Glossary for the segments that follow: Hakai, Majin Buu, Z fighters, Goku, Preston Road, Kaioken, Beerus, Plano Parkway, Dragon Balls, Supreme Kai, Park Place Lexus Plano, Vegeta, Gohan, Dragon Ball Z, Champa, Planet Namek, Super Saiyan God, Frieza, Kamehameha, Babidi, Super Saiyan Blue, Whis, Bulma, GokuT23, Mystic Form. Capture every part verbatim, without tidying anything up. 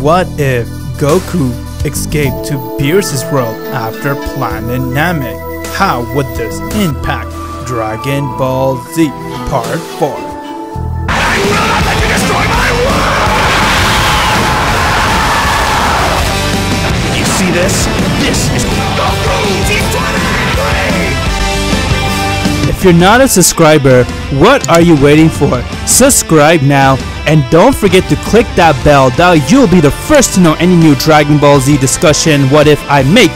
What if Goku escaped to Beerus' world after Planet Namek? How would this impact Dragon Ball Z Part four? I will not let you destroy my world! You see this? This is GokuT twenty-three! If you're not a subscriber, what are you waiting for? Subscribe now! And don't forget to click that bell, that you'll be the first to know any new Dragon Ball Z discussion what if I make.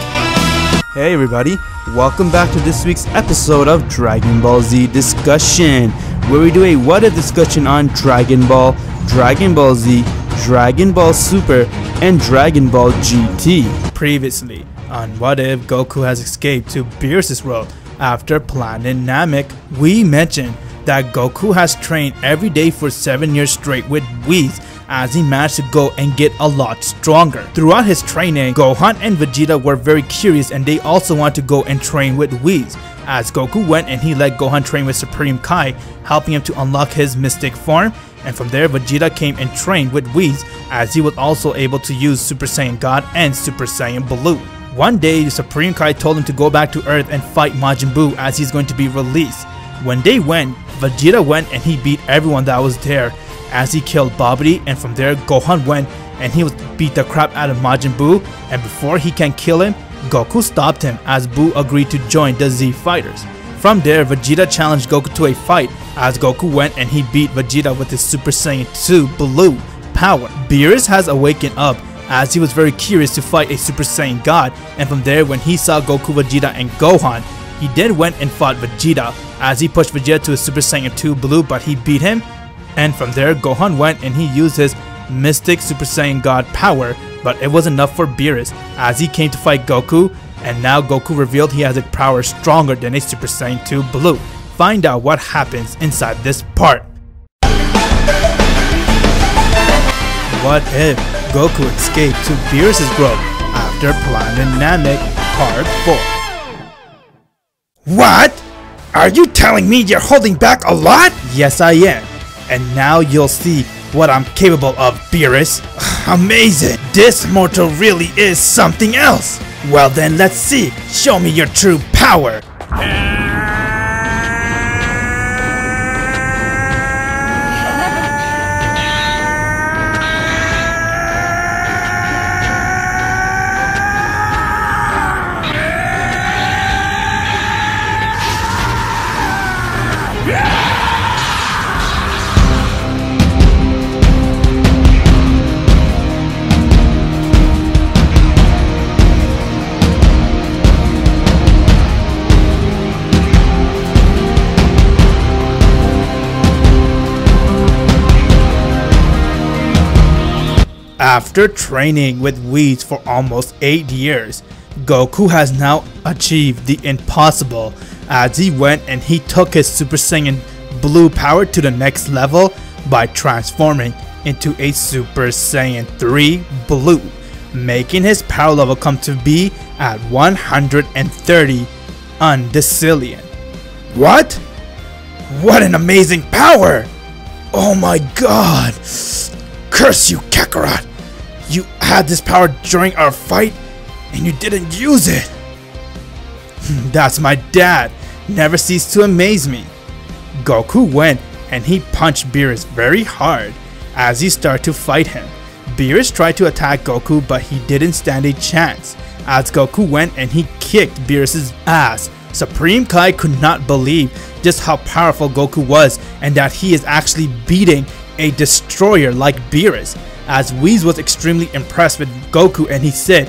Hey everybody, welcome back to this week's episode of Dragon Ball Z discussion, where we do a what if discussion on Dragon Ball, Dragon Ball Z, Dragon Ball Super, and Dragon Ball G T. Previously on what if Goku has escaped to Beerus' world after Planet Namek, we mentioned that Goku has trained every day for seven years straight with Whis as he managed to go and get a lot stronger. Throughout his training, Gohan and Vegeta were very curious and they also wanted to go and train with Whis. As Goku went and he let Gohan train with Supreme Kai, helping him to unlock his Mystic Form, and from there Vegeta came and trained with Whis as he was also able to use Super Saiyan God and Super Saiyan Blue. One day, Supreme Kai told him to go back to Earth and fight Majin Buu as he's going to be released. When they went, Vegeta went and he beat everyone that was there as he killed Babidi, and from there Gohan went and he beat the crap out of Majin Buu, and before he can kill him, Goku stopped him as Buu agreed to join the Z fighters. From there, Vegeta challenged Goku to a fight as Goku went and he beat Vegeta with his Super Saiyan two Blue power. Beerus has awakened up as he was very curious to fight a Super Saiyan God, and from there when he saw Goku, Vegeta and Gohan, he then went and fought Vegeta as he pushed Vegeta to his Super Saiyan two Blue, but he beat him, and from there Gohan went and he used his Mystic Super Saiyan God power, but it was enough for Beerus as he came to fight Goku, and now Goku revealed he has a power stronger than a Super Saiyan two Blue. Find out what happens inside this part. What if Goku escaped to Beerus' world after Planet Namek Part four? What? Are you telling me you're holding back a lot? Yes, I am. And now you'll see what I'm capable of, Beerus. Amazing. This mortal really is something else. Well then, let's see. Show me your true power. After training with Whis for almost eight years, Goku has now achieved the impossible as he went and he took his Super Saiyan Blue power to the next level by transforming into a Super Saiyan three Blue, making his power level come to be at one hundred thirty undecillion. What? What an amazing power! Oh my god! Curse you, Kakarot! You had this power during our fight and you didn't use it. That's my dad. Never ceased to amaze me. Goku went and he punched Beerus very hard as he started to fight him. Beerus tried to attack Goku, but he didn't stand a chance as Goku went and he kicked Beerus' ass. Supreme Kai could not believe just how powerful Goku was and that he is actually beating a destroyer like Beerus, as Whis was extremely impressed with Goku and he said,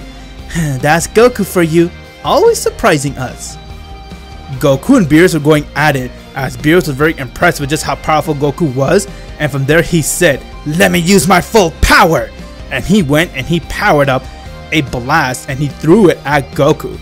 "That's Goku for you, always surprising us." Goku and Beerus were going at it as Beerus was very impressed with just how powerful Goku was, and from there he said, "Let me use my full power!" And he went and he powered up a blast and he threw it at Goku.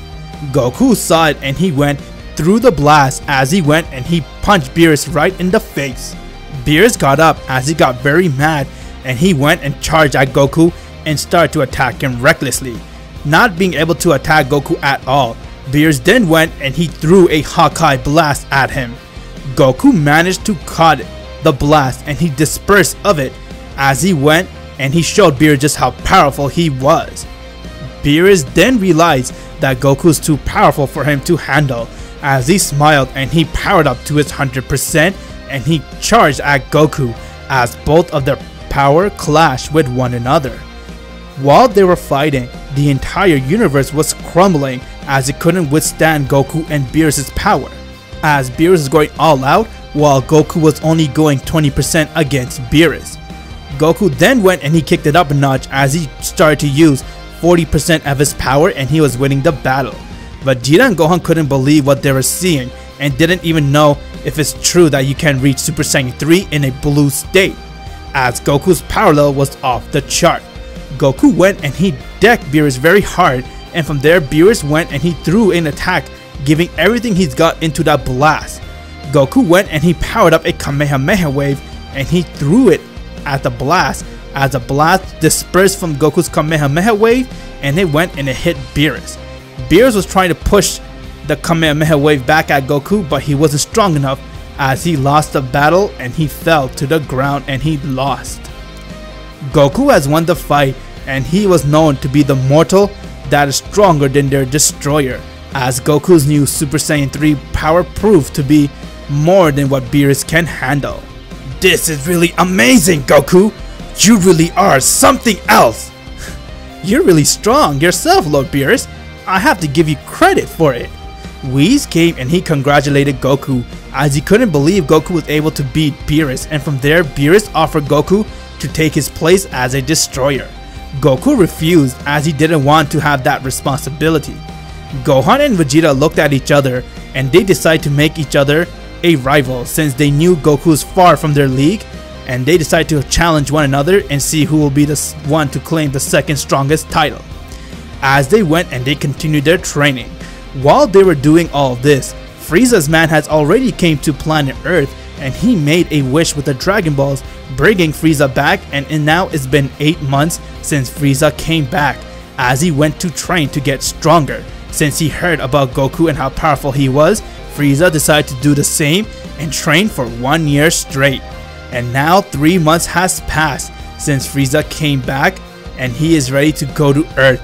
Goku saw it and he went through the blast as he went and he punched Beerus right in the face. Beerus got up as he got very mad and he went and charged at Goku and started to attack him recklessly. Not being able to attack Goku at all, Beerus then went and he threw a Hakai blast at him. Goku managed to caught the blast and he dispersed of it as he went and he showed Beerus just how powerful he was. Beerus then realized that Goku's too powerful for him to handle, as he smiled and he powered up to his one hundred percent and he charged at Goku as both of their power clashed with one another. While they were fighting, the entire universe was crumbling as it couldn't withstand Goku and Beerus' power, as Beerus was going all out while Goku was only going twenty percent against Beerus. Goku then went and he kicked it up a notch as he started to use forty percent of his power and he was winning the battle. Vegeta and Gohan couldn't believe what they were seeing and didn't even know if it's true that you can reach Super Saiyan three in a blue state, as Goku's power level was off the chart. Goku went and he decked Beerus very hard, and from there Beerus went and he threw an attack, giving everything he's got into that blast. Goku went and he powered up a Kamehameha wave and he threw it at the blast, as the blast dispersed from Goku's Kamehameha wave and it went and it hit Beerus. Beerus was trying to push the Kamehameha wave back at Goku, but he wasn't strong enough as he lost the battle and he fell to the ground and he lost. Goku has won the fight and he was known to be the mortal that is stronger than their destroyer, as Goku's new Super Saiyan three power proved to be more than what Beerus can handle. This is really amazing, Goku! You really are something else! You're really strong yourself, Lord Beerus. I have to give you credit for it. Whis came and he congratulated Goku, as he couldn't believe Goku was able to beat Beerus, and from there Beerus offered Goku to take his place as a destroyer. Goku refused as he didn't want to have that responsibility. Gohan and Vegeta looked at each other and they decided to make each other a rival, since they knew Goku's far from their league, and they decided to challenge one another and see who will be the one to claim the second strongest title. As they went and they continued their training. While they were doing all this, Frieza's man has already came to planet Earth and he made a wish with the Dragon Balls, bringing Frieza back, and it now it's been eight months since Frieza came back, as he went to train to get stronger. Since he heard about Goku and how powerful he was, Frieza decided to do the same and train for one year straight. And now three months has passed since Frieza came back and he is ready to go to Earth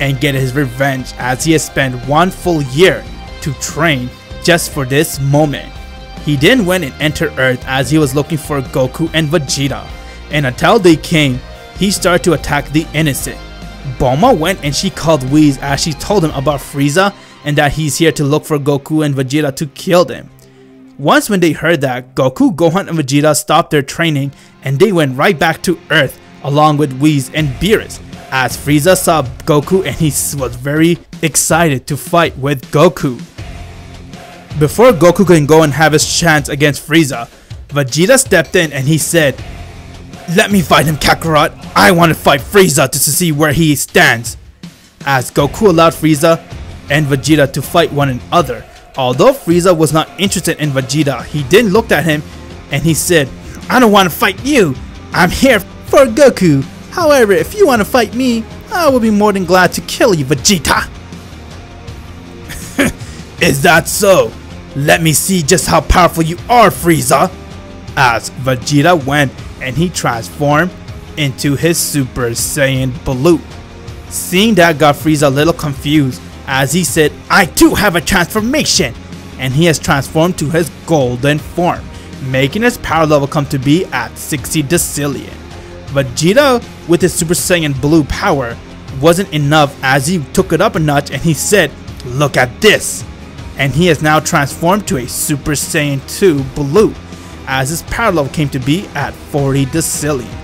and get his revenge, as he has spent one full year to train just for this moment. He then went and entered Earth as he was looking for Goku and Vegeta, and until they came, he started to attack the innocent. Bulma went and she called Whis as she told him about Frieza and that he's here to look for Goku and Vegeta to kill them. Once when they heard that, Goku, Gohan and Vegeta stopped their training and they went right back to Earth along with Whis and Beerus, as Frieza saw Goku and he was very excited to fight with Goku. Before Goku can go and have his chance against Frieza, Vegeta stepped in and he said, "Let me fight him, Kakarot. I want to fight Frieza just to see where he stands." As Goku allowed Frieza and Vegeta to fight one another. Although Frieza was not interested in Vegeta, he then looked at him and he said, "I don't want to fight you. I'm here for Goku. However, if you want to fight me, I will be more than glad to kill you, Vegeta." "Is that so? Let me see just how powerful you are, Frieza." As Vegeta went and he transformed into his Super Saiyan Blue. Seeing that got Frieza a little confused, as he said, "I too have a transformation," and he has transformed to his golden form, making his power level come to be at sixty decillion. Vegeta with his Super Saiyan Blue power wasn't enough, as he took it up a notch and he said, "Look at this," and he has now transformed to a Super Saiyan two Blue, as his power level came to be at forty decillion.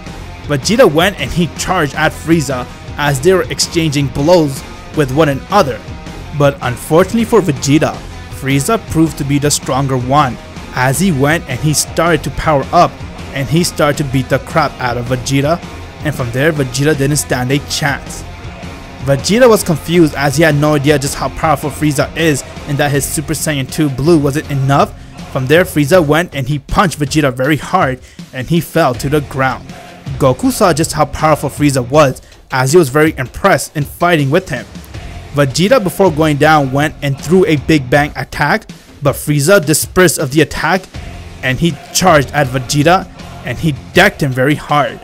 Vegeta went and he charged at Frieza as they were exchanging blows with one another, but unfortunately for Vegeta, Frieza proved to be the stronger one, as he went and he started to power up and he started to beat the crap out of Vegeta, and from there Vegeta didn't stand a chance. Vegeta was confused as he had no idea just how powerful Frieza is and that his Super Saiyan two Blue wasn't enough. From there Frieza went and he punched Vegeta very hard and he fell to the ground. Goku saw just how powerful Frieza was, as he was very impressed in fighting with him. Vegeta, before going down, went and threw a big bang attack, but Frieza dispersed of the attack and he charged at Vegeta and he decked him very hard.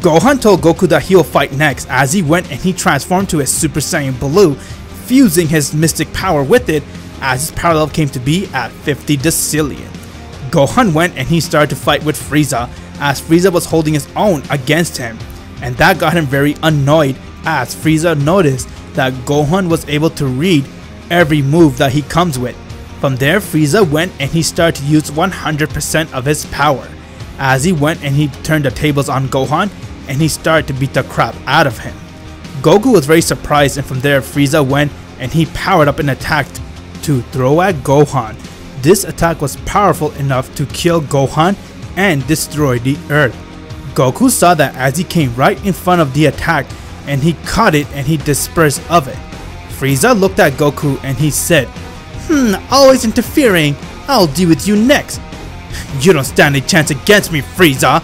Gohan told Goku that he'll fight next as he went and he transformed to a Super Saiyan Blue, fusing his mystic power with it as his power level came to be at fifty decillion. Gohan went and he started to fight with Frieza as Frieza was holding his own against him, and that got him very annoyed as Frieza noticed that Gohan was able to read every move that he comes with. From there, Frieza went and he started to use one hundred percent of his power as he went and he turned the tables on Gohan and he started to beat the crap out of him. Goku was very surprised, and from there Frieza went and he powered up an attack to throw at Gohan. This attack was powerful enough to kill Gohan and destroy the earth. Goku saw that as he came right in front of the attack and he caught it and he dispersed of it. Frieza looked at Goku and he said, "Hmm, always interfering, I'll deal with you next." "You don't stand a chance against me, Frieza.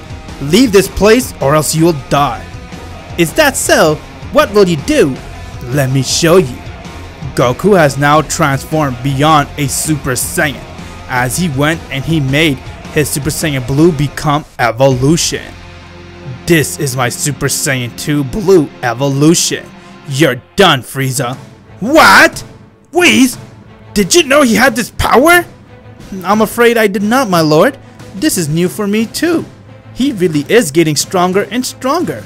Leave this place or else you'll die." "Is that so? What will you do? Let me show you." Goku has now transformed beyond a Super Saiyan as he went and he made his Super Saiyan Blue become Evolution. "This is my Super Saiyan two Blue Evolution. You're done, Frieza." "What? Whis, did you know he had this power?" "I'm afraid I did not, my lord. This is new for me too. He really is getting stronger and stronger."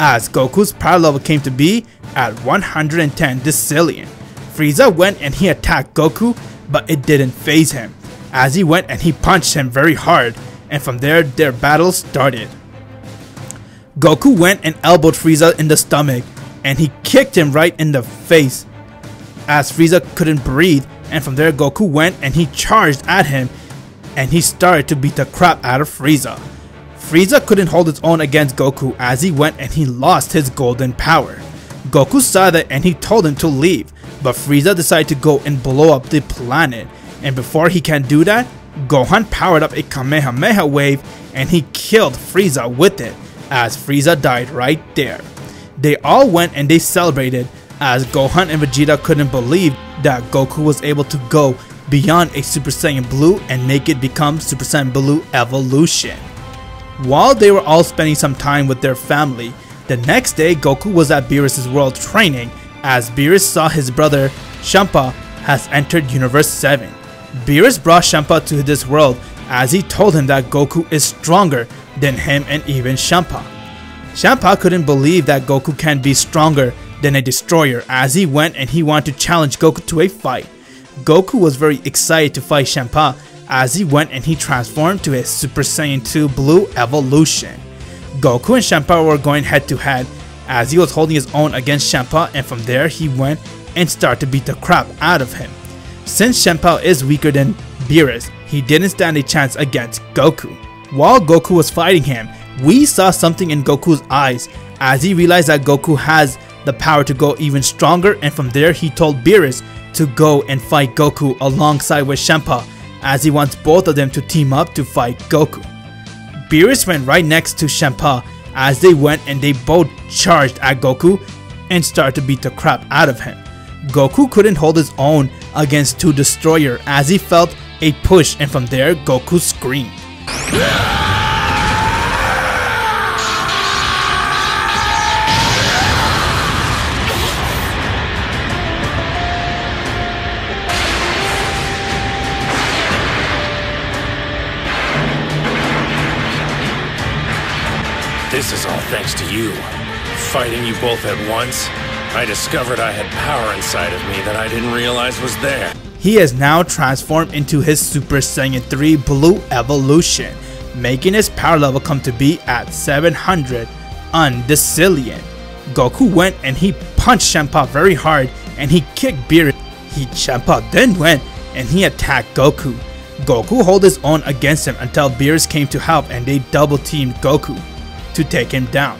As Goku's power level came to be at one hundred ten decillion, Frieza went and he attacked Goku, but it didn't faze him as he went and he punched him very hard, and from there their battle started. Goku went and elbowed Frieza in the stomach and he kicked him right in the face as Frieza couldn't breathe. And from there Goku went and he charged at him and he started to beat the crap out of Frieza. Frieza couldn't hold his own against Goku as he went and he lost his golden power. Goku saw that and he told him to leave, but Frieza decided to go and blow up the planet, and before he can do that, Gohan powered up a Kamehameha wave and he killed Frieza with it as Frieza died right there. They all went and they celebrated as Gohan and Vegeta couldn't believe that Goku was able to go beyond a Super Saiyan Blue and make it become Super Saiyan Blue Evolution. While they were all spending some time with their family, the next day Goku was at Beerus' world training as Beerus saw his brother Champa has entered Universe seven. Beerus brought Champa to this world as he told him that Goku is stronger than him and even Champa. Champa couldn't believe that Goku can be stronger than a destroyer as he went and he wanted to challenge Goku to a fight. Goku was very excited to fight Champa as he went and he transformed to his Super Saiyan two Blue Evolution. Goku and Champa were going head to head as he was holding his own against Champa, and from there he went and started to beat the crap out of him. Since Champa is weaker than Beerus, he didn't stand a chance against Goku. While Goku was fighting him, we saw something in Goku's eyes as he realized that Goku has the power to go even stronger, and from there he told Beerus to go and fight Goku alongside with Champa as he wants both of them to team up to fight Goku. Beerus went right next to Champa as they went and they both charged at Goku and started to beat the crap out of him. Goku couldn't hold his own against two destroyer as he felt a push, and from there Goku screamed. "This is all thanks to you. Fighting you both at once, I discovered I had power inside of me that I didn't realize was there." He is now transformed into his Super Saiyan three Blue Evolution, making his power level come to be at seven hundred undecillion. Goku went and he punched Champa very hard and he kicked Beerus. He Champa then went and he attacked Goku. Goku held his own against him until Beerus came to help and they double teamed Goku to take him down.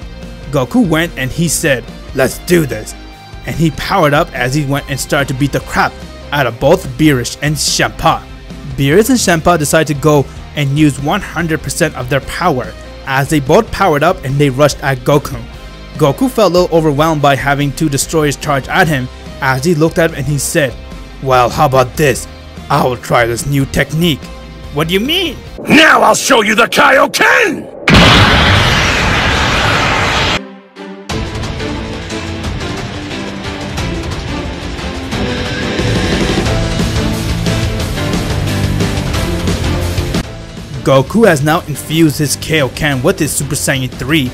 Goku went and he said, "Let's do this," and he powered up as he went and started to beat the crap out of both Beerus and Champa. Beerus and Champa decided to go and use one hundred percent of their power as they both powered up and they rushed at Goku. Goku felt a little overwhelmed by having two destroyers charge at him as he looked at him and he said, "Well, how about this? I will try this new technique." "What do you mean?" "Now I'll show you the Kaioken!" Goku has now infused his Kaioken with his Super Saiyan three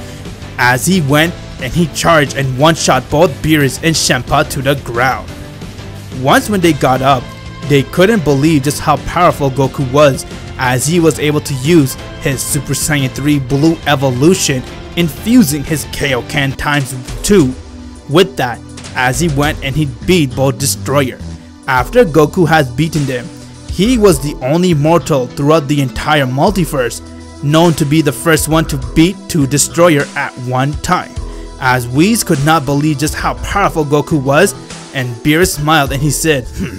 as he went and he charged and one-shot both Beerus and Champa to the ground. Once when they got up, they couldn't believe just how powerful Goku was, as he was able to use his Super Saiyan three Blue evolution, infusing his Kaioken times two with that, as he went and he beat both Destroyer. After Goku has beaten them, he was the only mortal throughout the entire multiverse known to be the first one to beat two Destroyer at one time, as Whis could not believe just how powerful Goku was, and Beerus smiled and he said, hmm,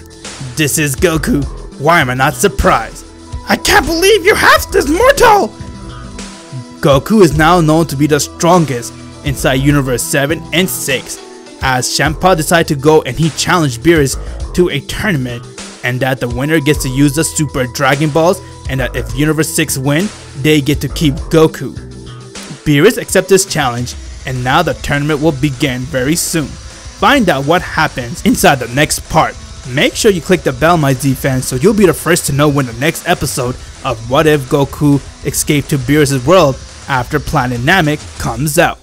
this is Goku, why am I not surprised? I can't believe you have this mortal! Goku is now known to be the strongest inside Universe seven and six, as Champa decided to go and he challenged Beerus to a tournament, and that the winner gets to use the Super Dragon Balls, and that if Universe six win, they get to keep Goku. Beerus accepts this challenge, and now the tournament will begin very soon. Find out what happens inside the next part. Make sure you click the bell, my Z fans, so you'll be the first to know when the next episode of What If Goku Escaped to Beerus' World After Planet Namek comes out.